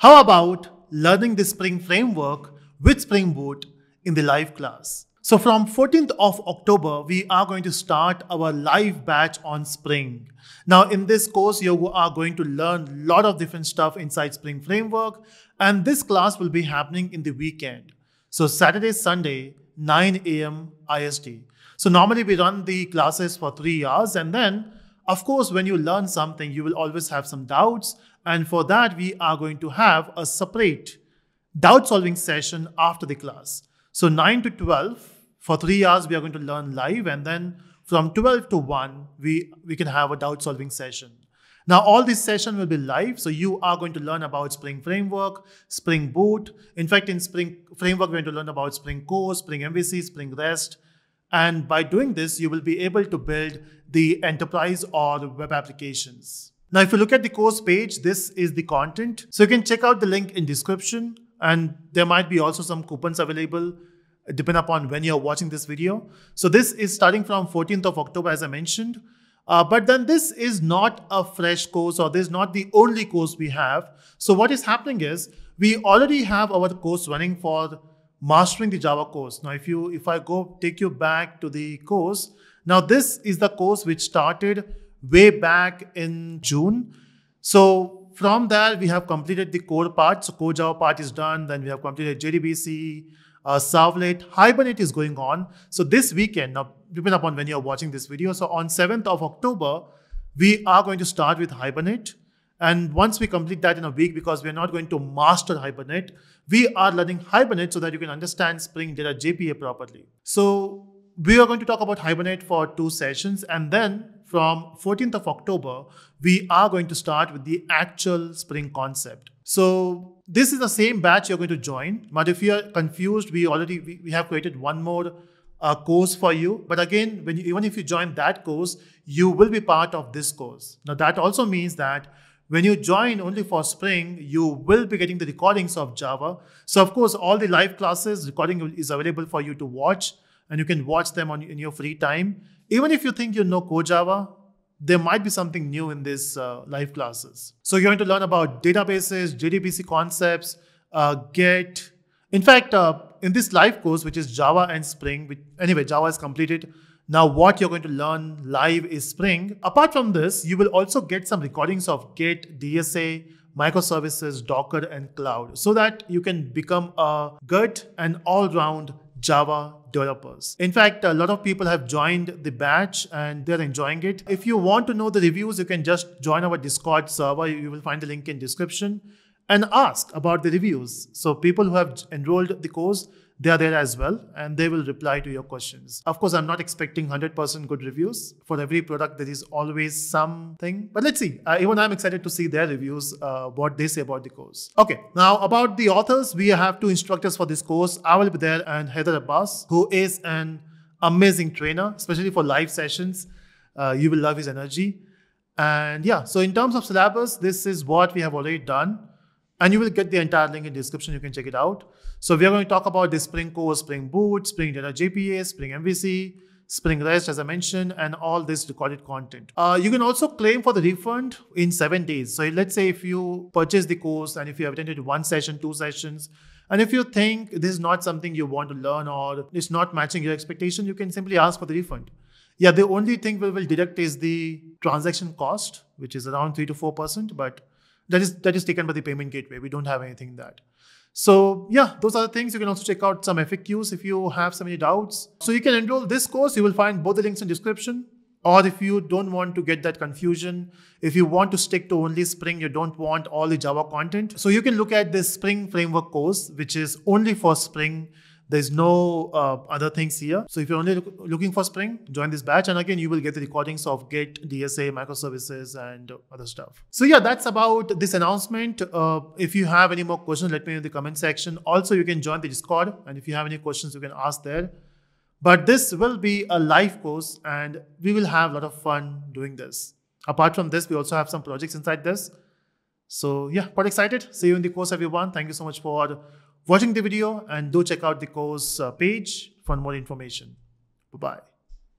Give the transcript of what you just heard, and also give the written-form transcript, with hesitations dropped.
How about learning the Spring framework with Spring Boot in the live class? So from 14th of October, we are going to start our live batch on Spring. Now in this course, you are going to learn a lot of different stuff inside Spring Framework, and this class will be happening in the weekend. So Saturday, Sunday, 9 a.m. IST. So normally we run the classes for 3 hours, and then of course, when you learn something, you will always have some doubts. And for that, we are going to have a separate doubt solving session after the class. So 9 to 12, for 3 hours, we are going to learn live. And then from 12 to 1, we can have a doubt solving session. Now, all this session will be live. So you are going to learn about Spring Framework, Spring Boot. In fact, in Spring Framework, we're going to learn about Spring Core, Spring MVC, Spring Rest. And by doing this, you will be able to build the enterprise or web applications. Now, if you look at the course page, this is the content. So you can check out the link in description, and there might be also some coupons available depending upon when you're watching this video. So this is starting from 14th of October, as I mentioned. But then this is not a fresh course, or this is not the only course we have. So what is happening is we already have our course running for Mastering the Java course. Now, if I take you back to the course, now this is the course which started way back in June. So from there, we have completed the core part. So core Java part is done. Then we have completed JDBC, Servlet, Hibernate is going on. So this weekend, now depending upon when you're watching this video, so on 7th of October, we are going to start with Hibernate. And once we complete that in a week, because we're not going to master Hibernate, we are learning Hibernate so that you can understand Spring Data JPA properly. So we are going to talk about Hibernate for 2 sessions. And then from 14th of October, we are going to start with the actual Spring concept. So this is the same batch you're going to join. But if you're confused, we have created one more course for you. But again, even if you join that course, you will be part of this course. Now that also means that when you join only for Spring, you will be getting the recordings of Java. So of course, all the live classes, recording is available for you to watch, and you can watch them in your free time. Even if you think you know Core Java, there might be something new in these live classes. So you're going to learn about databases, JDBC concepts, Git. In fact, in this live course, which is Java and Spring, Java is completed. Now what you're going to learn live is Spring. Apart from this, you will also get some recordings of Git, DSA, microservices, Docker, and cloud, so that you can become a good and all-round Java developers. In fact, a lot of people have joined the batch and they're enjoying it. If you want to know the reviews, you can just join our Discord server. You will find the link in description and ask about the reviews. So people who have enrolled the course, they are there as well, and they will reply to your questions. Of course, I'm not expecting 100% good reviews. For every product, there is always something. But let's see. Even I'm excited to see their reviews, what they say about the course. Okay, now about the authors, we have 2 instructors for this course. I will be there, and Heather Abbas, who is an amazing trainer, especially for live sessions. You will love his energy. And yeah, so in terms of syllabus, this is what we have already done. And you will get the entire link in the description. You can check it out. So we are going to talk about the Spring Core, Spring Boot, Spring Data JPA, Spring MVC, Spring Rest, as I mentioned, and all this recorded content. You can also claim for the refund in 7 days. So let's say if you purchase the course and if you have attended 1 session, 2 sessions, and if you think this is not something you want to learn or it's not matching your expectation, you can simply ask for the refund. Yeah, the only thing we will deduct is the transaction cost, which is around 3 to 4%, but that is taken by the payment gateway. We don't have anything in that. So yeah, those are the things. You can also check out some FAQs if you have so many doubts. So you can enroll this course. You will find both the links in description. Or if you don't want to get that confusion, if you want to stick to only Spring, you don't want all the Java content. So you can look at this Spring Framework course, which is only for Spring. There's no other things here. So if you're only looking for Spring, join this batch. And again, you will get the recordings of Git, DSA, microservices, and other stuff. So yeah, that's about this announcement. If you have any more questions, let me know in the comment section. Also, you can join the Discord. And if you have any questions, you can ask there. But this will be a live course, and we will have a lot of fun doing this. Apart from this, we also have some projects inside this. So yeah, quite excited. See you in the course, everyone. Thank you so much for watching the video, and do check out the course page for more information. Bye-bye.